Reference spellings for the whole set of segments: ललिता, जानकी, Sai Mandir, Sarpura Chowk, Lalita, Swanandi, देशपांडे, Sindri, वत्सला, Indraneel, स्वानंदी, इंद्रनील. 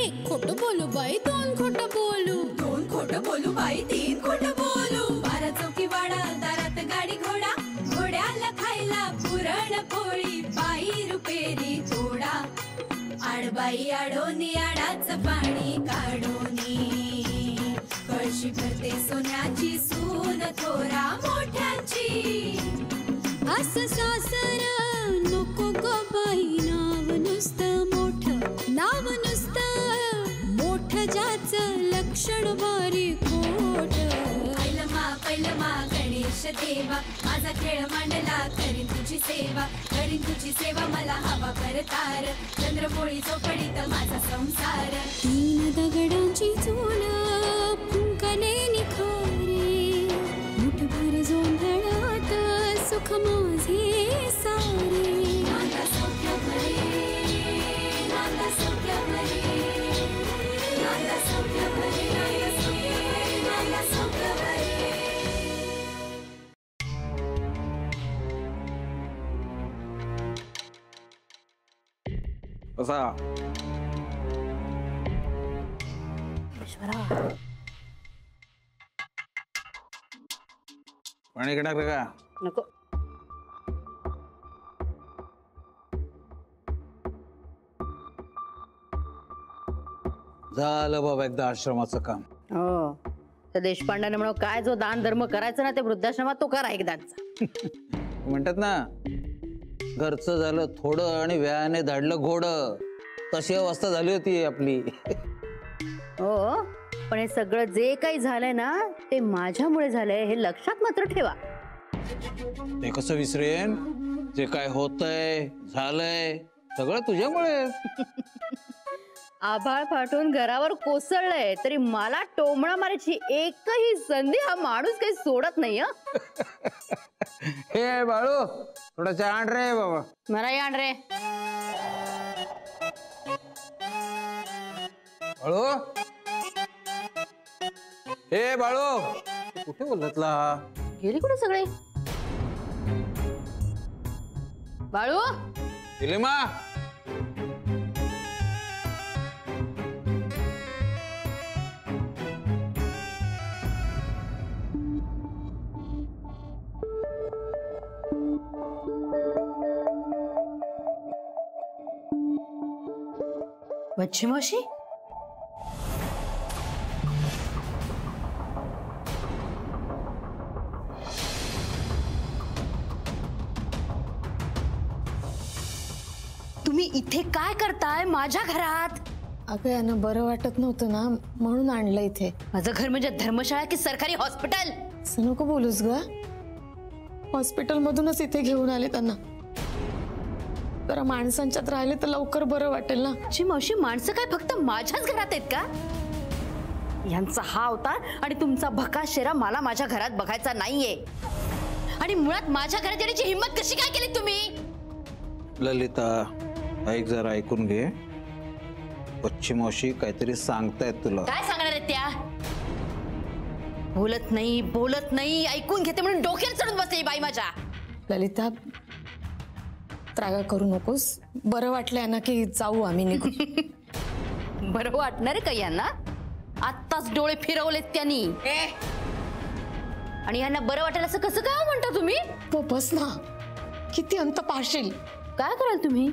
एक खोटं बोलू बाई, दोन खोटं बोलू, दोन खोटं बोलू बाई, तीन खोटं बोलू। बारा चौकी वाडा, दारात गाडी घोडा, घोड्याला खायला पुरण पोळी, बाई रुपेरी थोडा, आडबाई आडोनी आडाच पाणी काढोनी, कळशी करते सोन्याची सून थोरा मोठ्यांची। अस सासर नको ग बाई, नाव नुसतं मोठं, नाव नुसतं मोठं, ज्याचं लक्षण बारी खोट। पैलमा पैलमा गणेश देवा, माझा खेळ मांडला करीन तुझी सेवा, करीन तुझी सेवा मला हवा करतार, चंद्रपोळी चोपडीत माझा संसार। तीन दगडांची चूल फुंकणे निखारे, मुठभर जोंधळात सुख माझे सारे। बसा पाणी घेणार का? नको झालं बाबा एकदा आश्रमाचं काम। हो तर देशपांड्याने म्हणून काय जो दान धर्म करायचा ना ते वृद्धाश्रमात तो करा एकदाचा। म्हणतात ना घरचं झालं थोडं आणि व्यायाने धाडलं घोडं, तशी अवस्था झाली होती आपली। हो पण हे सगळं जे काही झालंय ना ते माझ्यामुळे झालंय हे लक्षात मात्र ठेवा। ते कसं विसरेन, जे काय होतंय झालंय सगळं तुझ्यामुळे। आभाळ फाटून घरावर कोसळलंय तरी मला टोमणा मारायची एकही संधी हा माणूस काही सोडत नाही। हे बाळू थोडं चांड रे बाबा, मला यांड रे बाळू। हे बाळू कुठे बोलतला, गेली कुठे सगळे? बाळू गेले मा, बच्ची मावशी तुम्ही इथे काय करताय माझ्या घरात? अगं यांना बरं वाटत नव्हतं ना म्हणून आणलं इथे। माझं घर म्हणजे धर्मशाळा की सरकारी हॉस्पिटल? असं नको बोलूस ग, हॉस्पिटल मधूनच इथे घेऊन आले त्यांना, तर माणसांच्यात राहिले तर लवकर बरं वाटेल ना। जी मावशी माणसं काय फक्त माझ्याच घरात आहेत का? यांचा हा अवतार आणि तुमचा भका शेरा मला माझ्या घरात बघायचा नाहीये। आणि मुळात माझ्या घरात येण्याची हिम्मत कशी काय केली तुम्ही? ललिता ऐक जरा, ऐकून घे, बच्ची मावशी काहीतरी सांगतायत तुला। काय सांगणार आहेत त्या? बोलत नाही बोलत नाही, ऐकून घेते म्हणून डोक्यात चढून बसली बाई माझ्या। ललिता रागा करू नकोस, बरं वाटलं ना की जाऊ आम्ही निघून। बरं वाटणार का यांना? आत्ताच डोळे फिरवलेत त्यांनी आणि यांना बरं वाटेल असं कसं काय म्हणता तुम्ही? तो बस ना, किती अंत पाशील? काय कराल तुम्ही,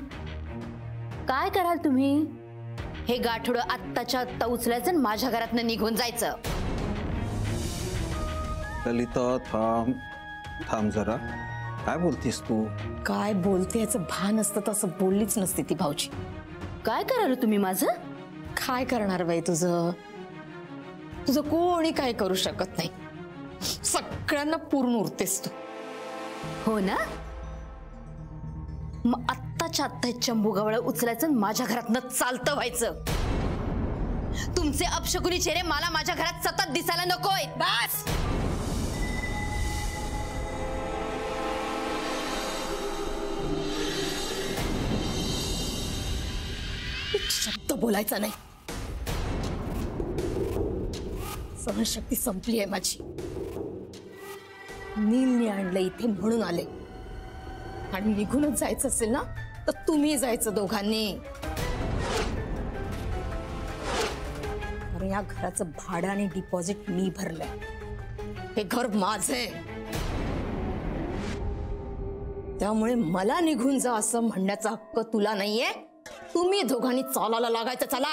काय कराल तुम्ही? हे गाठोडं आत्ताच्या आत्ता उचलायचं आणि माझ्या घरातनं निघून जायचं। ललिता थांब थांब जरा, काय बोलतीस तू? काय बोलते याचं भान असतं तसं बोललीच नसते ती भाऊजी। काय कराल तुम्ही माझं? काय करणार बाई तुझं, तुझं कोणी काय करू शकत नाही, सगळ्यांना पूर्ण उरतेस तू। हो ना, मग आत्ताच्या आत्ता चंबुगावळा उचलायचं माझ्या घरातनं चालतं व्हायचं। तुमचे अपशकुनी चेहरे मला माझ्या घरात सतत दिसायला नकोय, बस। शब्द बोलायचा नाही, सहनशक्ती संपली आहे माझी। नीलने आणलं इथे म्हणून आले, आणि निघूनच जायचं असेल ना तर तुम्ही जायचं दोघांनी। कारण या घराचं भाडं आणि डिपॉझिट मी भरलं. हे घर माझं आहे, त्यामुळे मला निघून जा असं म्हणण्याचा हक्क तुला नाहीये. तुम्ही दोघांनी चालायला लागायचं. चला.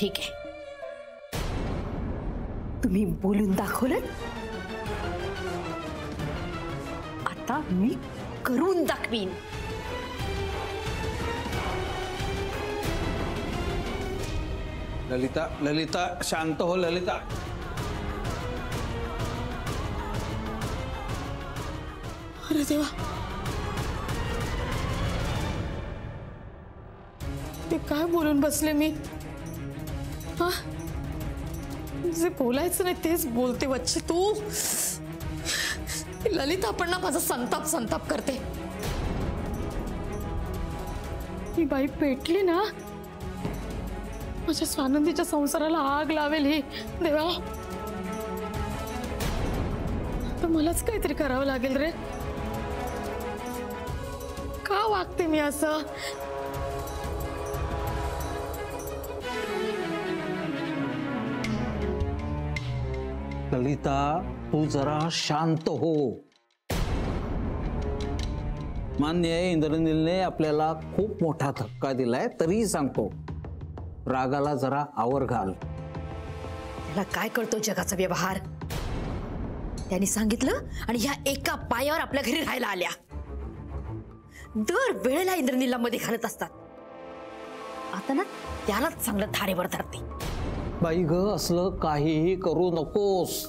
ठीक है, तुम्ही बोलून दाखवलं, आता मी करून दाखवीन. ललिता, ललिता शांत हो. ललिता, अरे देवा, ते काय बोलून बसले मी. हाँ, जे बोलायचं नाही तेच बोलते वच्चे तू. ललिता पण ना माझा संताप करते. ही बाई पेटली ना माझ्या स्वानंदीच्या संसाराला आग लावेल. ही देवा, तर मलाच काहीतरी करावं लागेल रे. का वागते मी असं? ललिता, तू जरा शांत हो. मान्य आहे, इंद्रनीलने आपल्याला खूप मोठा धक्का दिलाय, तरी सांगतो रागाला जरा आवर घाल. त्याला काय कळतो जगाचा व्यवहार? त्यांनी सांगितलं आणि ह्या एका पायावर आपल्या घरी राहायला आल्या. दर वेळेला इंद्रनीलला मध्ये घालत असतात. आता ना त्यालाच चांगलं धारेवर धरते. बाई ग, असलं काहीही करू नकोस.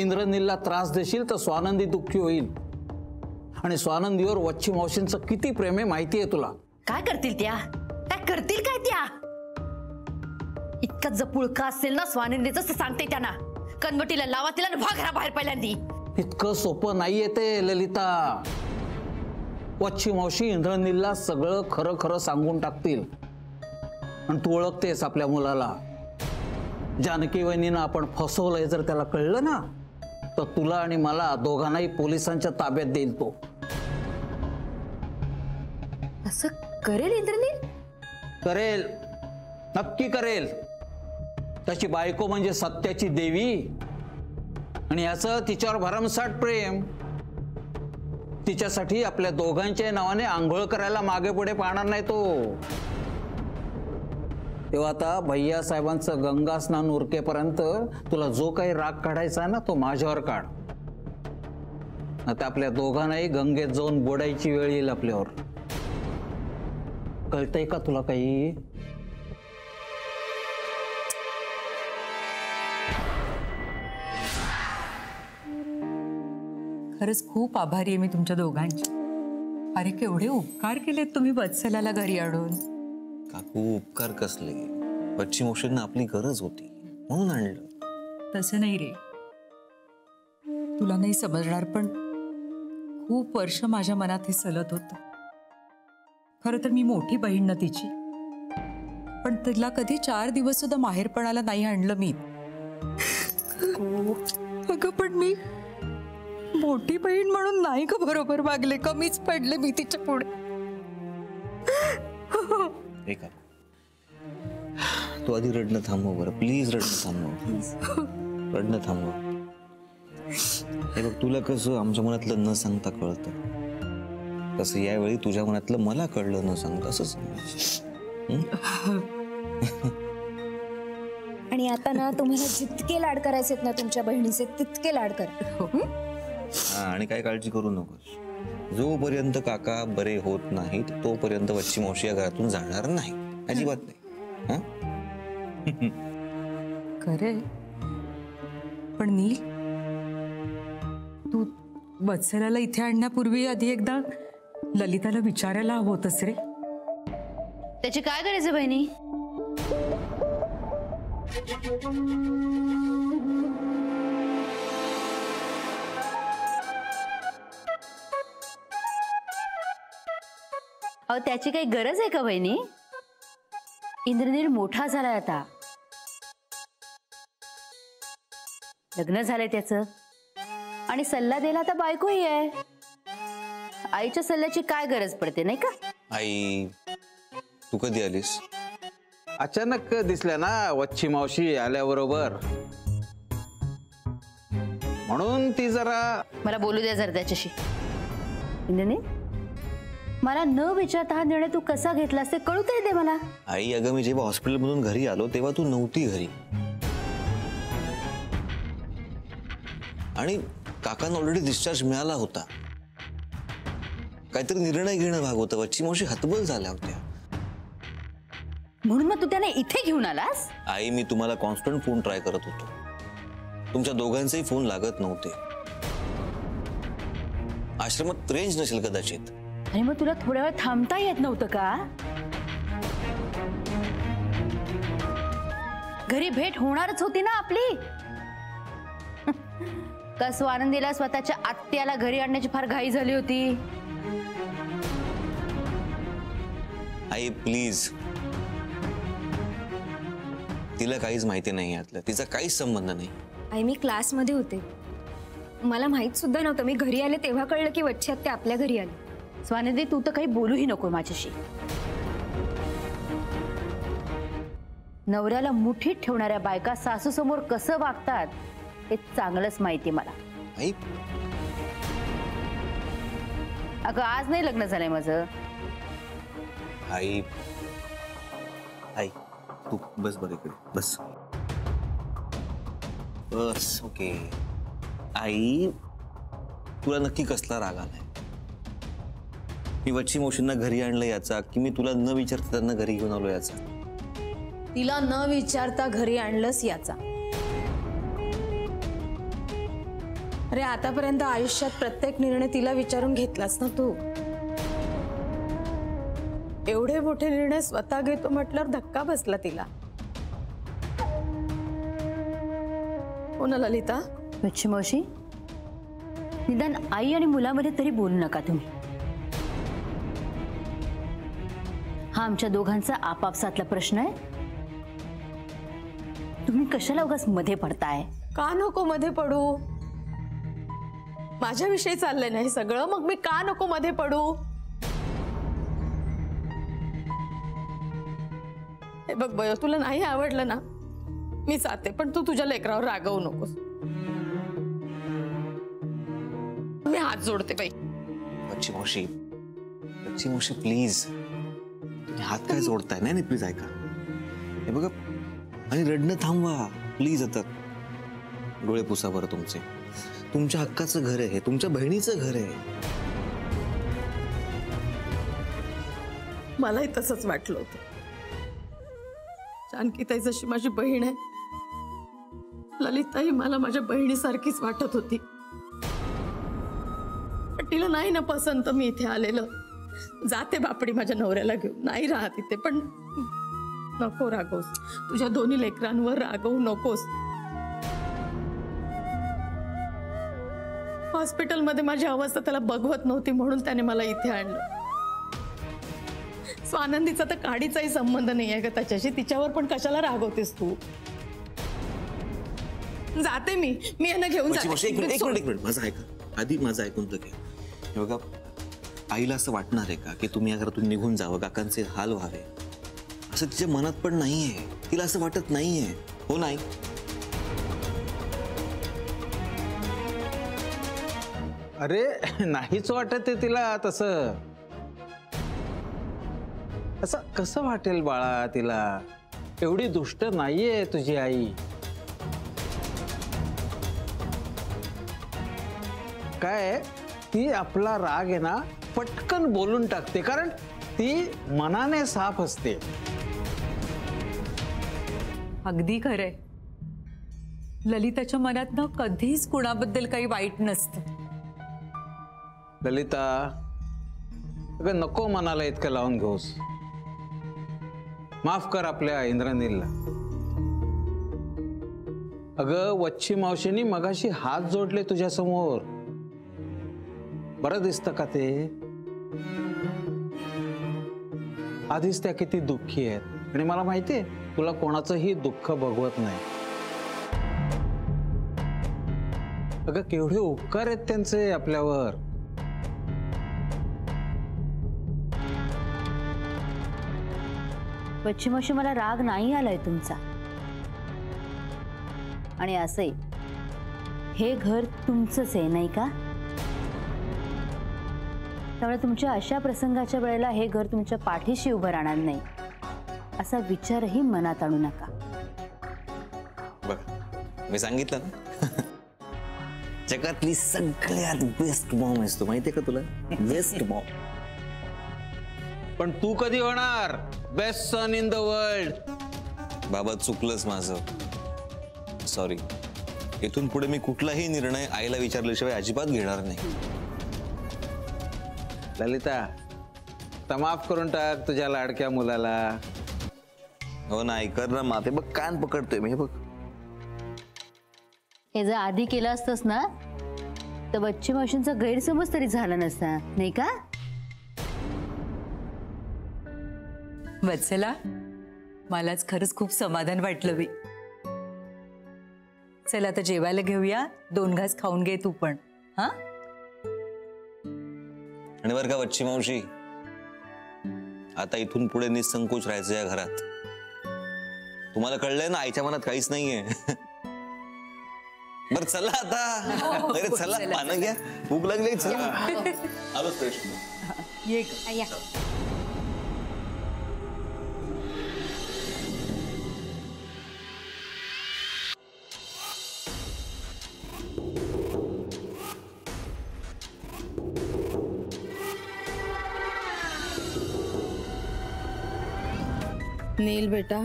इंद्रनीलला त्रास देशील तर स्वानंदी दुःखी होईल. आणि स्वानंदीवर वच्ची मावशींचं किती प्रेम आहे माहिती आहे तुला. काय करतील त्या? काय करतील काय त्या? इतका जपुळका असेल ना स्वानंदीचं, सांगते त्यांना कनवटीला लावा तिला आणि भागरा बाहेर पहिल्यांदी. इतकं सोपं नाहीये ते ललिता. वच्ची मावशी इंद्रनीलला सगळं खरं सांगून टाकतील. आणि तू ओळखतेस आपल्या मुलाला. जानकी वहिनीनं आपण फसवलंय जर त्याला कळलं ना, तर तुला आणि मला दोघांनाही पोलिसांच्या ताब्यात देईल तो. असं करेल इंद्रनील? करेल, नक्की करेल. त्याची बायको म्हणजे सत्याची देवी आणि याचं तिच्यावर भरमसाठ प्रेम. तिच्यासाठी आपल्या दोघांच्या नावाने आंघोळ करायला मागे पुढे पाहणार नाही तो. तेव्हा आता भैया साहेबांचं गंगा स्नान उरकेपर्यंत तुला जो काही राग काढायचा ना तो माझ्यावर काढ. आता आपल्या दोघांनाही गंगेत जाऊन बोडायची वेळ येईल आपल्यावर. कळतंय का तुला काही? खरंच खूप आभारी आहे मी तुमच्या दोघांची. अरे केवढे उपकार केलेत तुम्ही वत्सलाला घरी आणून. काकू उपकार कसले? वच्ची मावशींना आपली गरज होती म्हणून आणलं. तसं नाही रे, तुला नाही समजणार पण खूप वर्ष माझ्या मनात हे सलत होतं. खरं तर मी मोठी बहीण ना तिची, पण तिला कधी 4 दिवस सुद्धा माहेरपणाला नाही आणलं मी. अगं पण मी मोठी बहीण म्हणून नाही का बरोबर वागले? कमीच पडले मी तिच्या पुढे. तू आधी रडणं थांबव बरं, प्लीज रडणं थांबव. हे बघ, तुला कसं आमच्या मनातलं न सांगता कळतं, तसं यावेळी तुझ्या मनातलं मला कळलं न सांगता. असंच आणि आता ना तुम्हाला जितके लाड करायचे ना तुमच्या बहिणीचे तितके लाड करा. आणि काय काळजी करू नकोस. जोपर्यंत काका बरे होत नाहीत तोपर्यंत वच्ची मावशी या घरातून जाणार नाही, अजिबात नाही. खरे पण नील, तू वत्सलाला इथे आणण्यापूर्वी आधी एकदा ललिताला विचारायला हवं होतंस रे. त्याची काय गरज आहे बहिणी? अहो त्याची काही गरज आहे का बहिणी? इंद्रनील मोठा झालाय, आता लग्न झालंय त्याचं आणि सल्ला द्यायला आता बायकोही आहे. आईच्या सल्ल्याची काय गरज पडते नाही का? आई तू कधी आलीस? अचानक दिसल्या ना वच्छी मावशी आल्याबरोबर, म्हणून ती जरा मला बोलू द्या जर त्याच्याशी. इंद्रनील, मला न विचारता हा निर्णय तू कसा घेतलास ते कळू तरी दे मला. आई अगं मी जेव्हा हॉस्पिटल मधून घरी आलो तेव्हा तू नव्हती घरी, आणि काकांना ऑलरेडी डिस्चार्ज मिळाला होता. काहीतरी निर्णय घेणं भाग होतं. वच्ची मावशी हतबल झाल्या होत्या, म्हणून मग तू त्याने इथे घेऊन आलास. आई मी तुम्हाला कॉन्स्टंट फोन ट्राय करत होतो, तुमच्या दोघांचेही फोन लागत नव्हते. आश्रमात रेंज नसेल कदाचित. आणि मग तुला थोड्या वेळ थांबता येत नव्हतं का? घरी भेट होणारच होती ना आपली. का स्वानंदीला स्वतःच्या आत्याला घरी आणण्याची फार घाई झाली होती? आई प्लीज, तिला काहीच माहिती नाही, यातला तिचा काहीच संबंध नाही. आई मी क्लासमध्ये होते, मला माहित सुद्धा नव्हतं. मी घरी आले तेव्हा कळलं की वच्छी आत्या आपल्या घरी आली. स्वानंदी तू तर काही बोलूही नको माझ्याशी. नवऱ्याला मुठीत ठेवणाऱ्या बायका सासू समोर कसं वागतात हे चांगलंच माहिती मला. अगं आज नाही लग्न झालंय माझं. आई आई तू बस बरं इकडे बस बस. ओके आई तुला नक्की कसला राग आलाय? मी वच्छी मावशींना घरी आणलं याचा, की मी तुला न विचारता त्यांना घरी घेऊन आलो याचा? तिला न विचारता घरी आणलंस याचा. अरे आतापर्यंत आयुष्यात प्रत्येक निर्णय तिला विचारून घेतलास ना तू. एवढे मोठे निर्णय स्वतः घेतो म्हटल्यावर धक्का बसला तिला. हो ना ललिता? वच्छी मावशी निदान आई आणि मुलामध्ये तरी बोलू नका तुम्ही. हा आमच्या दोघांचा आपापसातला प्रश्न आहे, तुम्ही कशाला उगाच मध्ये पडताय? का नको मध्ये पडू? माझ्याविषयी चाललंय नाही सगळं, मग मी का नको मध्ये पडू? हे बघ बयो, तुला नाही आवडलं ना मी जाते, पण तू तुझ्या लेकरावर रागवू नकोस. मी हात जोडते बाई. वच्छी मावशी वच्छी मावशी प्लीज, तुम्ही हात काय जोडताय? नाही नाही प्लीज ऐका, हे बघा आणि रडणं थांबवा प्लीज. आता डोळे पुसा बरं तुमचे. तुमच्या हक्काचं घर आहे, तुमच्या बहिणीचं घर आहे. मलाही तसंच वाटलं होतं. जानकीताई जशी माझी बहीण आहे, ललिताही मला माझ्या बहिणीसारखीच वाटत होती. पण तिला नाही ना पसंत मी इथे आलेलं. जाते बापडी माझ्या नवऱ्याला घेऊन, नाही राहत इथे. पण नको रागवस, तुझ्या दोन्ही लेकरांवर रागवू नकोस. हॉस्पिटलमध्ये माझी अवस्था त्याला बघवत नव्हती म्हणून त्याने मला इथे आणलं. स्वानंदीचा तर काडीचाही संबंध नाही आहे का त्याच्याशी? तिच्यावर पण कशाला रागवतेस तू? जाते मी, मी यांना घेऊन जाते. आधी माझं ऐकून तर घे. बघा आईला असं वाटणार आहे का की तुम्ही या घरातून निघून जावं, काकांचे हाल व्हावे, असं तिच्या मनात पण नाहीये. तिला असं वाटत नाहीये हो नाही? अरे नाहीच वाटत आहे तिला तसं. असं कसं वाटेल बाळा तिला? एवढी दुष्ट नाहीये तुझी आई. काय ती आपला राग आहे ना पटकन बोलून टाकते, कारण ती मनाने साफ असते. अगदी खरंय. ललिताच्या मनात ना कधीच कुणाबद्दल काही वाईट नसतं. ललिता अगं नको मनाला इतकं लावून घेऊस. माफ कर आपल्या इंद्रनीलला. अगं वच्छी मावशीनी मगाशी हात जोडले तुझ्या समोर, बरं दिसतं का ते? आधीच त्या किती दुःखी आहेत, आणि मला माहितीये तुला कोणाचंही दुःख बघवत नाही. अगं केवढे उपकार आहेत त्यांचे आपल्यावर. पश्चिमाशी मला राग नाही आलाय तुमचा, आणि असे हे घर तुमचंच आहे नाही का? त्यामुळे तुमच्या अशा प्रसंगाच्या वेळेला हे घर तुमच्या पाठीशी उभं राहणार नाही असा विचारही मनात आणू नका। बघ मी सांगितलं ना जगातली सगळ्यात बेस्ट मॉम आहेस तू, माहिती आहे का तुला? Best mom. पण तू कधी होणार best son in the world? बाबा चुकलंच माझं, सॉरी। इथून पुढे मी कुठलाही निर्णय आईला विचारल्याशिवाय अजिबात घेणार नाही। ललिता माफ करून टाक तुझ्या लाडक्या मुलाला। हो ना ऐकर ना माते, बघ कान पकडतोय मी, बघ। हे जर आधी केलं असतस ना तर बच्ची मावशींचा गैरसमज तरी झाला नसता नाही का? वत्सला मलाच खरंच खूप समाधान वाटलं बी। चला आता जेवायला घेऊया, दोन घास खाऊन घे तू पण। हा आणि बर का बच्ची मावशी, आता इथून पुढे निसंकोच राहायचं या घरात। तुम्हाला कळलंय ना आईच्या मनात काहीच नाहीये। बर चला आता, अरे चला पानं घ्या, भूक लागली। चला आलो स्टेशन। नील बेटा,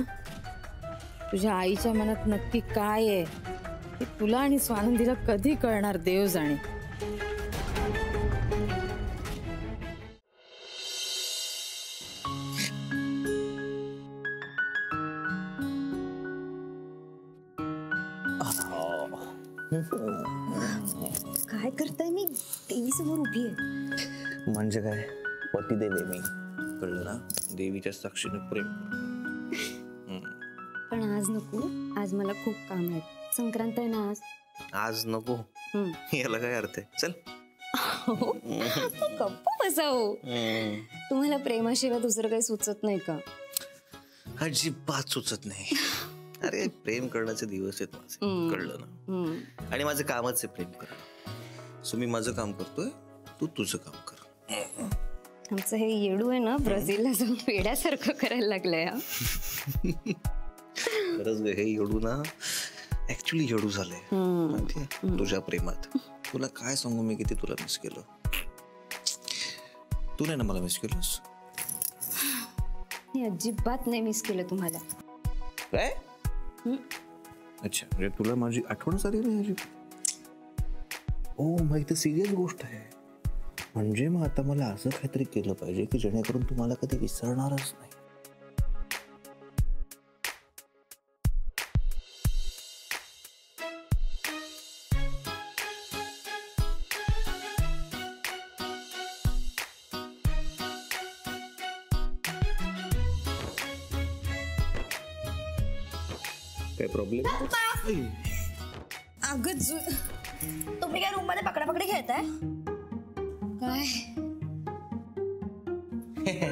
तुझ्या आईच्या मनात नक्की काय आहे तुला आणि स्वानंदीला कधी कळणार देव जाणे। काय करताय मी देवीसमोर उभी आहे म्हणजे काय? पती देवी मी, कळलं ना? देवीच्या साक्षीने प्रेम। पण आज नको, आज मला खूप काम आहे। संक्रांत आहे ना आज। आज नको, याला काय अर्थ आहे? चल गप्प बसाऊ। तुम्हाला प्रेमाशिवाय दुसरं काही सुचत नाही का? अजिबात सुचत नाही। अरे प्रेम करण्याचे दिवस आहेत माझे, कळलं ना? आणि माझं कामच आहे प्रेम करणं, सो मी माझं काम करतोय, तू तुझं काम कर। आमचं हे येडू आहे ना ब्राझीलला जाऊन पेड्यासारखं करायला लागलंय। खरंच हे येडू ना ऍक्च्युली येडू झालंय तुझ्या प्रेमात। तुला काय सांगू मी किती तुला मिस केलं। तू नाही ना मला मिस केलंस? अजिबात नाही मिस केलं तुम्हाला काय? अच्छा म्हणजे तुला माझी आठवण झाली नाही? ओ माहिती सिरियस गोष्ट आहे, म्हणजे मग आता मला असं काहीतरी केलं पाहिजे की जेणेकरून तुम्हाला कधी विसरणारच नाही। काय प्रॉब्लेम? अगं तुम्ही काय रूम मध्ये पकडा पकडी खेळताय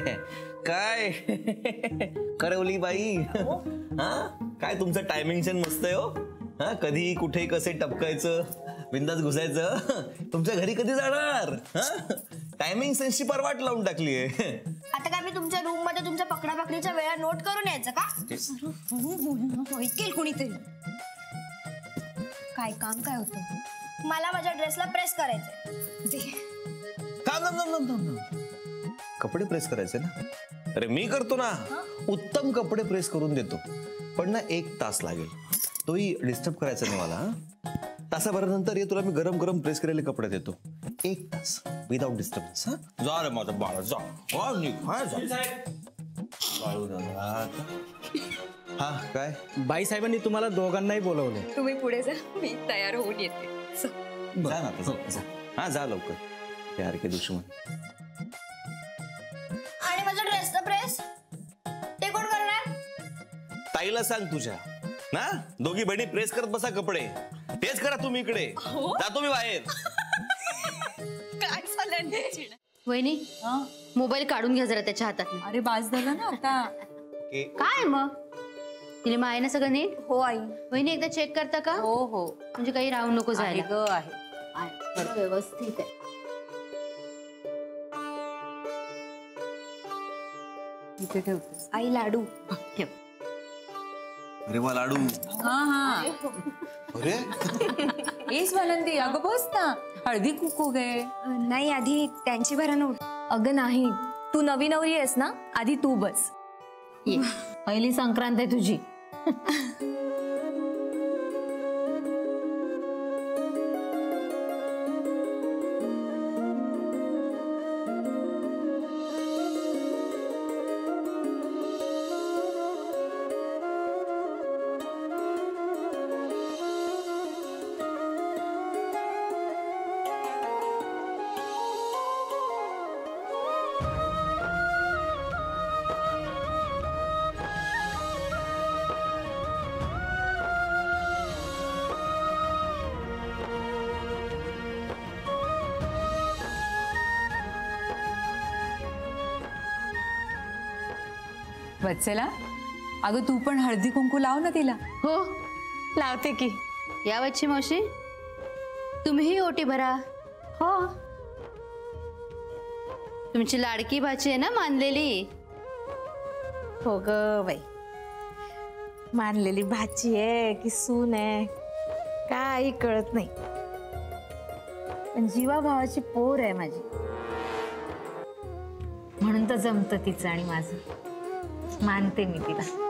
काय? काय करवली बाई? हा काय तुमचं टायमिंग छान मस्त आहे हो। हा कधी कुठे कसे टपकायचं, बिंदास घुसायचं। तुमच्या घरी कधी जाणार? हा टायमिंग सेन्सची परवाट लावून टाकली आहे। आता काय मी तुमच्या रूम मध्ये तुमच्या पकडापकडीच्या वेळा नोट करून यायचं का? ऐकेल कोणीतरी। काय काम काय होतं? मला माझ्या ड्रेसला प्रेस करायचं। कपडे प्रेस करायचे ना? अरे मी करतो ना, उत्तम कपडे प्रेस करून देतो, पण ना 1 तास लागेल। तोही डिस्टर्ब करायचा नाही मला। तासाभरानंतर ये तुला मी गरम गरम प्रेस केलेले कपडे देतो। 1 तास विदाउट डिस्टर्बन्स। हा जा रे माझा बाळा जा। हा काय बाई साहेबांनी तुम्हाला दोघांनाही बोलवलं? तुम्ही पुढे जा, मी तयार होऊन येते। जा ना, हा जा लवकर। प्यार के दुश्मन। आणि माझा ड्रेस प्रेस ते कोण करणार? ताईला सांग तुझ्या ना, दोघी बहिणी प्रेस करत बसा कपडे। तेच करा तुम्ही इकडे, जातो मी बाहेर। काय झालं वहिनी? मोबाईल काढून घ्या जरा त्याच्या हातात। अरे बाज झालं ना आता। काय मग तिला माय ना सगळं नीट? हो आई. वहिनी एकदा चेक करता का? हो हो. म्हणजे काही राहू नको जायला. ग आहे व्यवस्थित आहे. इथे ठेवते आई लाडू. अरे वा लाडू. हा हा. अरे ए स्वानंदी अगं बस ना, हळदी कुकू गे. नाही आधी त्यांची भरण उठ. अगं नाही तू नवी नवरी आहेस ना, आधी तू बस. ये पहिली संक्रांत आहे तुझी. वत्सला अगं तू पण हळदी कुंकू लाव ना तिला. हो लावते की. या वच्ची मावशी तुम्ही ओटी भरा. हो तुमची लाडकी भाची आहे ना मानलेली. हो ग बाई मानलेली भाची आहे की सून आहे काही कळत नाही, पण जीवा भावाची पोर आहे माझी म्हणून तर जमतं तिचं आणि माझं. मानते मी तिला.